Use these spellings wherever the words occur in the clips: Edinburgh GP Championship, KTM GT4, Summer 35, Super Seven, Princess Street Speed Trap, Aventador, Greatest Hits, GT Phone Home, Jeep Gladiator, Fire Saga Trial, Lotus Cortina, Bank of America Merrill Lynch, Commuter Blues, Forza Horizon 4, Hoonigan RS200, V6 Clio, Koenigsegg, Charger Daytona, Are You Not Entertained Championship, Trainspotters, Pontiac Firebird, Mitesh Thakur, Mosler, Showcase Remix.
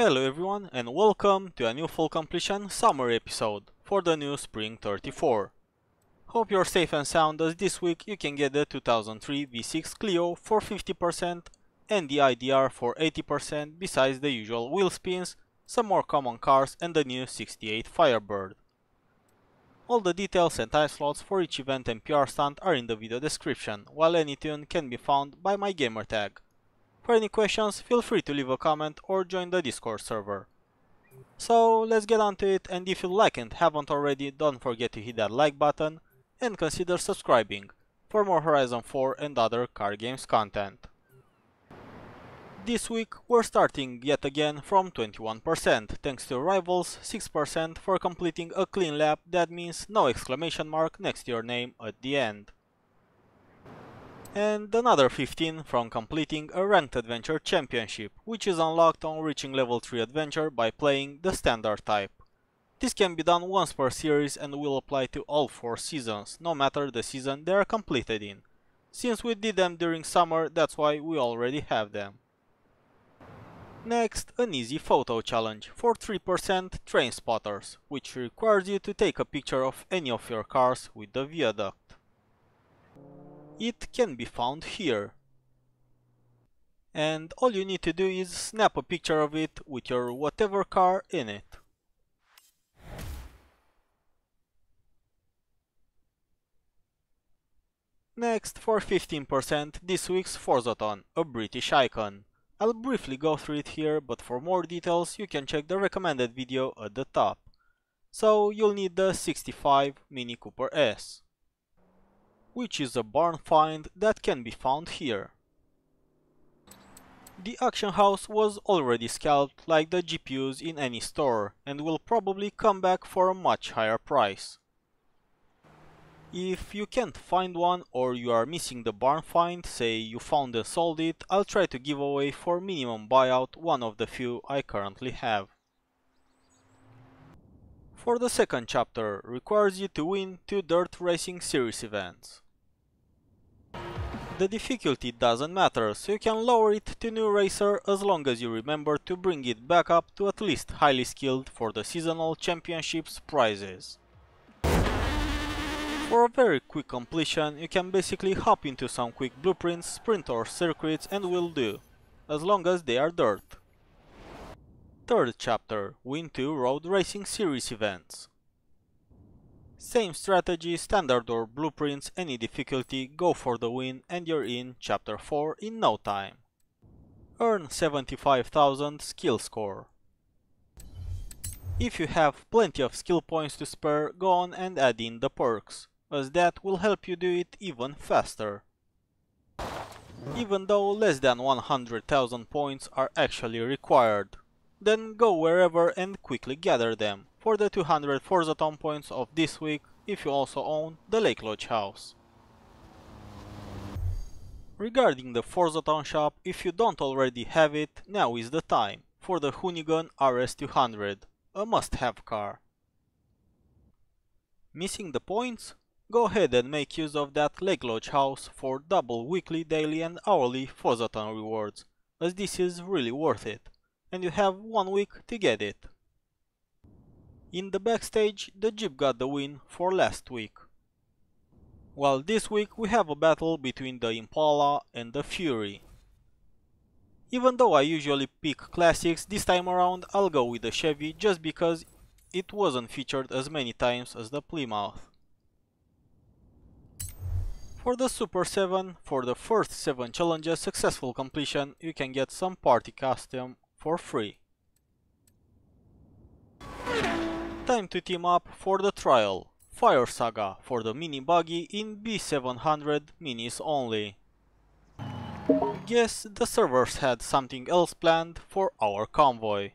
Hello everyone and welcome to a new full completion summer episode for the new Spring 34. Hope you're safe and sound, as this week you can get the 2003 V6 Clio for 50% and the IDR for 80% besides the usual wheel spins, some more common cars and the new 68 Firebird. All the details and time slots for each event and PR stunt are in the video description, while any tune can be found by my gamertag. For any questions, feel free to leave a comment or join the Discord server. So let's get on to it, and if you like and haven't already, don't forget to hit that like button and consider subscribing for more Horizon 4 and other car games content. This week we're starting yet again from 21% thanks to rivals, 6% for completing a clean lap, that means no exclamation mark next to your name at the end. And another 15 from completing a Ranked Adventure Championship, which is unlocked on reaching level 3 adventure by playing the standard type. This can be done once per series and will apply to all 4 seasons, no matter the season they are completed in. Since we did them during summer, that's why we already have them. Next, an easy photo challenge for 3% Train Spotters, which requires you to take a picture of any of your cars with the viaduct. It can be found here. And all you need to do is snap a picture of it with your whatever car in it. Next, for 15%, this week's Forzathon, a British icon. I'll briefly go through it here, but for more details you can check the recommended video at the top. So you'll need the 65 Mini Cooper S, which is a barn find that can be found here. The auction house was already scalped like the GPUs in any store and will probably come back for a much higher price. If you can't find one or you are missing the barn find, say you found and sold it, I'll try to give away for minimum buyout one of the few I currently have. For the second chapter, requires you to win 2 Dirt Racing Series events. The difficulty doesn't matter, so you can lower it to new racer as long as you remember to bring it back up to at least highly skilled for the seasonal championships prizes. For a very quick completion, you can basically hop into some quick blueprints, sprint or circuits and will do, as long as they are dirt. Third chapter, win 2 Road Racing Series events. Same strategy, standard or blueprints, any difficulty, go for the win and you're in Chapter 4 in no time. Earn 75,000 skill score. If you have plenty of skill points to spare, go on and add in the perks, as that will help you do it even faster. Even though less than 100,000 points are actually required, then go wherever and quickly gather them, for the 200 Forzathon points of this week, if you also own the Lake Lodge house. Regarding the Forzathon shop, if you don't already have it, now is the time, for the Hoonigan RS200, a must-have car. Missing the points? Go ahead and make use of that Lake Lodge house for double weekly, daily and hourly Forzathon rewards, as this is really worth it, and you have 1 week to get it. In the backstage, the Jeep got the win for last week, while this week we have a battle between the Impala and the Fury. Even though I usually pick classics, this time around I'll go with the Chevy just because it wasn't featured as many times as the Plymouth. For the Super Seven, for the first 7 challenges successful completion, you can get some party costume for free. Time to team up for the trial, Fire Saga for the mini buggy in B700 minis only. Guess the servers had something else planned for our convoy,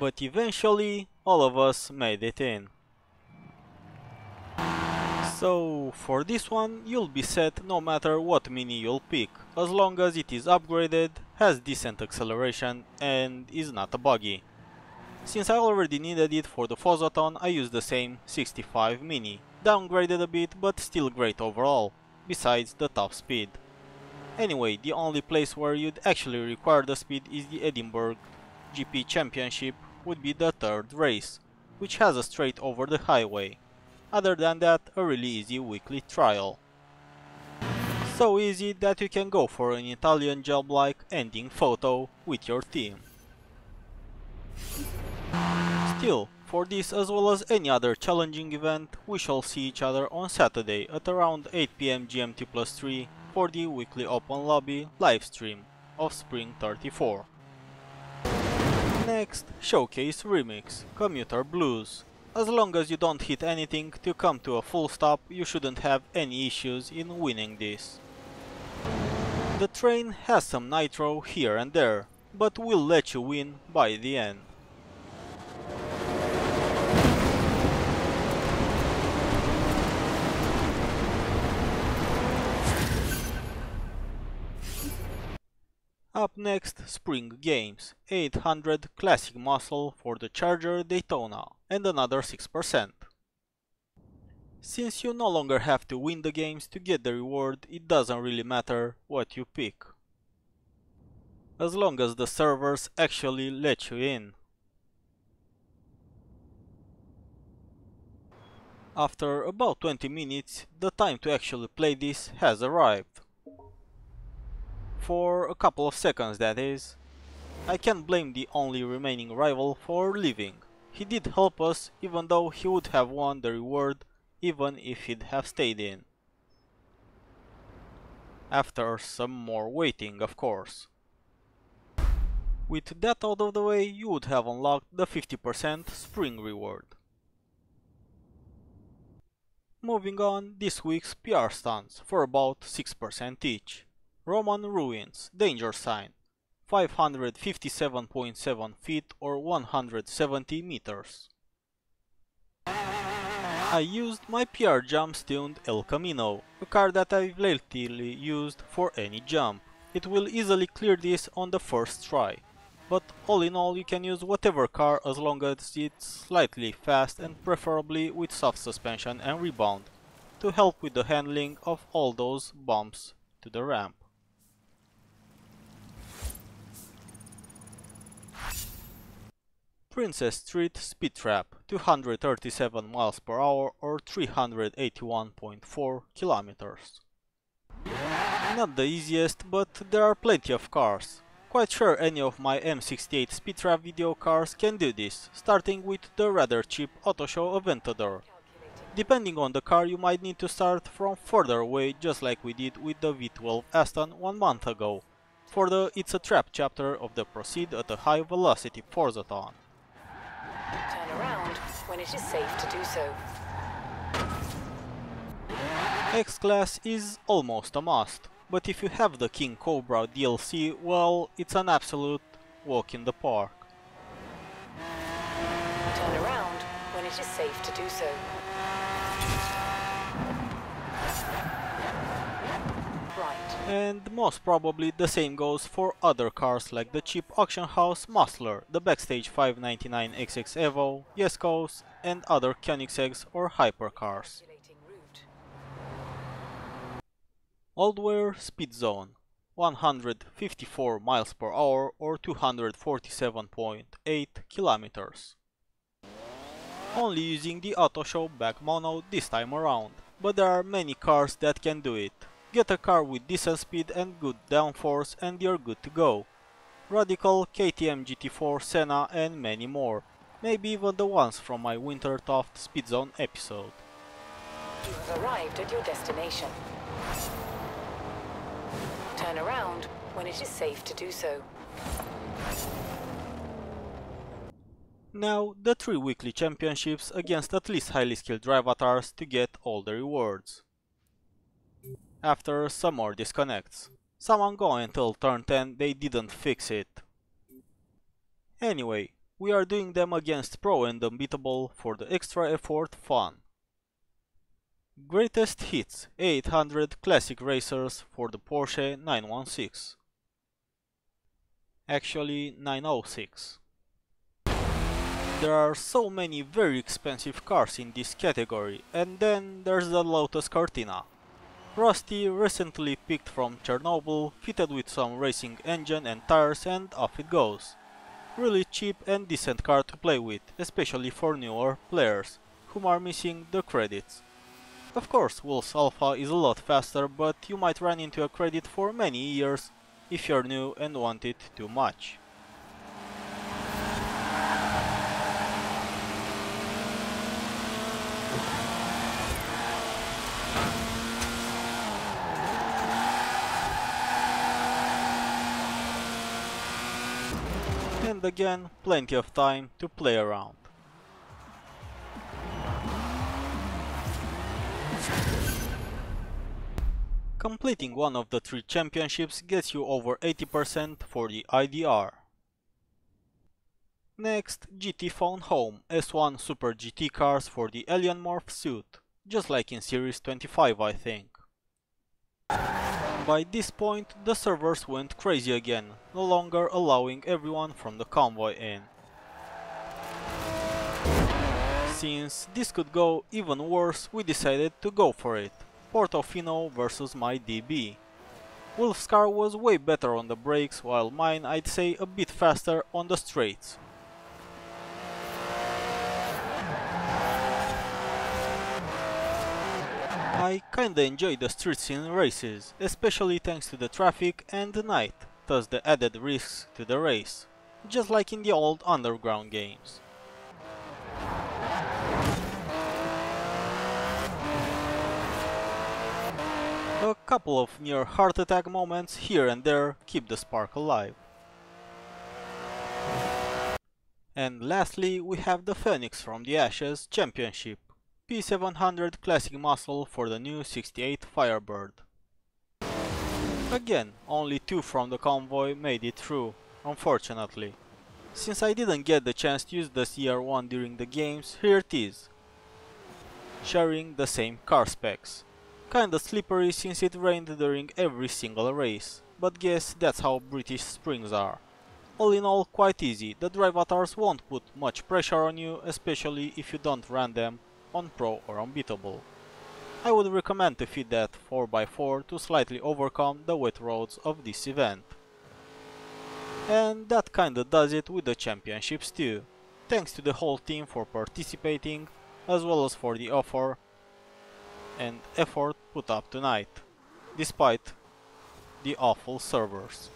but eventually all of us made it in. So for this one you'll be set no matter what mini you'll pick, as long as it is upgraded, has decent acceleration and is not a buggy. Since I already needed it for the Forzathon, I used the same 65 Mini, downgraded a bit but still great overall, besides the top speed. Anyway, the only place where you'd actually require the speed is the Edinburgh GP Championship would be the third race, which has a straight over the highway. Other than that, a really easy weekly trial. So easy that you can go for an Italian job-like ending photo with your team. Still, for this as well as any other challenging event, we shall see each other on Saturday at around 8 PM GMT+3 for the weekly Open Lobby livestream of Spring 34. Next, Showcase Remix, Commuter Blues. As long as you don't hit anything to come to a full stop, you shouldn't have any issues in winning this. The train has some nitro here and there, but will let you win by the end. Up next, Spring Games, 800 classic muscle for the Charger Daytona and another 6%. Since you no longer have to win the games to get the reward, it doesn't really matter what you pick, as long as the servers actually let you in. After about 20 minutes, the time to actually play this has arrived. For a couple of seconds, that is. I can't blame the only remaining rival for leaving. He did help us, even though he would have won the reward even if he'd have stayed in. After some more waiting, of course. With that out of the way, you would have unlocked the 50% spring reward. Moving on, this week's PR stunts for about 6% each. Roman Ruins, Danger Sign, 557.7 feet or 170 meters. I used my PR jumps tuned El Camino, a car that I've lately used for any jump. It will easily clear this on the first try, but all in all you can use whatever car as long as it's slightly fast and preferably with soft suspension and rebound, to help with the handling of all those bumps to the ramp. Princess Street Speed Trap, 237 miles per hour or 381.4 kilometers. Not the easiest, but there are plenty of cars. Quite sure any of my M68 Speed Trap video cars can do this, starting with the rather cheap auto show Aventador. Depending on the car, you might need to start from further away, just like we did with the V12 Aston 1 month ago, for the It's a Trap chapter of the Proceed at a High Velocity Forzathon. Turn around when it is safe to do so. X-Class is almost a must, but if you have the King Cobra DLC, well, it's an absolute walk in the park. Turn around when it is safe to do so. Right. And most probably the same goes for other cars like the cheap auction house Mosler, the Backstage 599XX Evo, Yescos and other Koenigseggs or hypercars. Oldweir Speed Zone, 154 miles per hour or 247.8 kilometers. Only using the auto show back mono this time around, but there are many cars that can do it. Get a car with decent speed and good downforce and you're good to go. Radical, KTM GT4, Senna and many more. Maybe even the ones from my Wintertoft Speed Zone episode. You have arrived at your destination. Turn around when it is safe to do so. Now the 3 weekly championships against at least highly skilled avatars to get all the rewards. After some more disconnects. Someone go until turn 10, they didn't fix it. Anyway, we are doing them against Pro and Unbeatable for the extra effort fun. Greatest Hits, 800 classic racers for the Porsche 916. Actually 906. There are so many very expensive cars in this category, and then there's the Lotus Cortina. Rusty, recently picked from Chernobyl, fitted with some racing engine and tires, and off it goes. really cheap and decent car to play with, especially for newer players, whom are missing the credits. Of course, Wolf's Alpha is a lot faster, but you might run into a credit for many years if you're new and want it too much. And again, plenty of time to play around. Completing one of the three championships gets you over 80% for the IDR. Next, GT Phone Home S1 Super GT cars for the Alien Morph suit, just like in Series 25, I think. By this point, the servers went crazy again, no longer allowing everyone from the convoy in. Since this could go even worse, we decided to go for it. Portofino versus my DB. Wolf's car was way better on the brakes, while mine, I'd say, a bit faster on the straights. I kinda enjoy the street scene races, especially thanks to the traffic and the night, thus the added risks to the race, just like in the old underground games. A couple of near heart attack moments here and there keep the spark alive. And lastly, we have the Phoenix from the Ashes Championship, P700 Classic Muscle for the new 68 Firebird. Again, only two from the convoy made it through, unfortunately. Since I didn't get the chance to use the CR1 during the games, here it is, sharing the same car specs. Kinda slippery since it rained during every single race, but guess that's how British springs are. All in all, quite easy, the drive avatars won't put much pressure on you, especially if you don't run them on Pro or Unbeatable. I would recommend to fit that 4x4 to slightly overcome the wet roads of this event. And that kinda does it with the championships too. Thanks to the whole team for participating, as well as for the offer and effort put up tonight, despite the awful servers.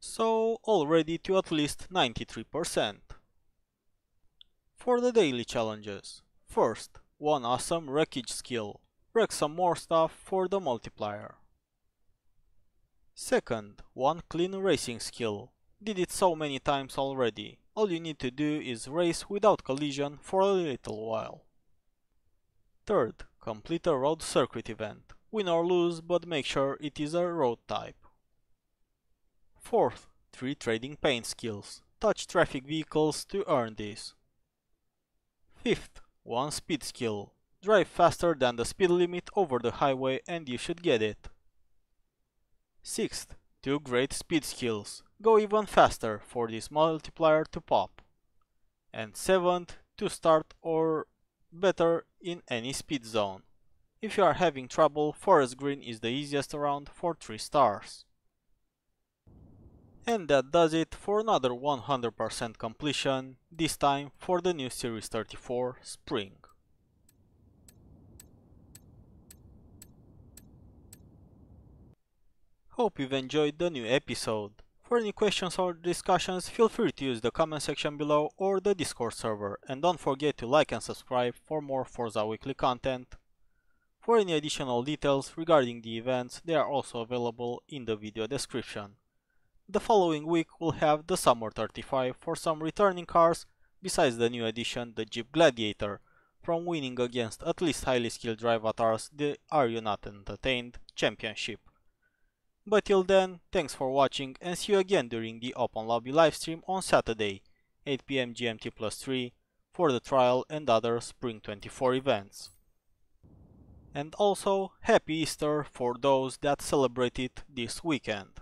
So already to at least 93%. For the daily challenges, first, one awesome wreckage skill, wreck some more stuff for the multiplier. Second, one clean racing skill, did it so many times already. All you need to do is race without collision for a little while. Third, complete a road circuit event. Win or lose, but make sure it is a road type. Fourth, 3 trading paint skills. Touch traffic vehicles to earn these. Fifth, 1 speed skill. Drive faster than the speed limit over the highway and you should get it. Sixth, 2 great speed skills. Go even faster for this multiplier to pop. And seventh, to start or better in any speed zone. If you are having trouble, forest green is the easiest around for 3 stars. And that does it for another 100% completion, this time for the new Series 34 Spring. Hope you've enjoyed the new episode. For any questions or discussions, feel free to use the comment section below or the Discord server, and don't forget to like and subscribe for more Forza Weekly content. For any additional details regarding the events, they are also available in the video description. The following week we'll have the Summer 35 for some returning cars, besides the new addition, the Jeep Gladiator, from winning against at least highly skilled drive avatars the Are You Not Entertained Championship. But till then, thanks for watching and see you again during the Open Lobby livestream on Saturday, 8 PM GMT+3, for the trial and other Spring 24 events. And also, Happy Easter for those that celebrate it this weekend.